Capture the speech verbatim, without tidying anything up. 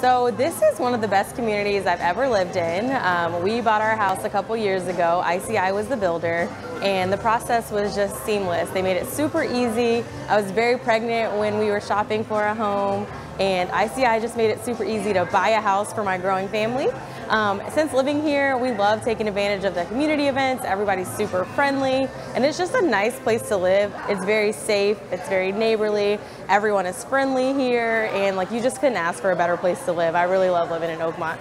So this is one of the best communities I've ever lived in. Um, we bought our house a couple years ago. I C I was the builder, and the process was just seamless. They made it super easy. I was very pregnant when we were shopping for a home, and I C I just made it super easy to buy a house for my growing family. Um, since living here, we love taking advantage of the community events. Everybody's super friendly, and it's just a nice place to live. It's very safe, it's very neighborly, everyone is friendly here, and like you just couldn't ask for a better place to live. I really love living in Oakmont.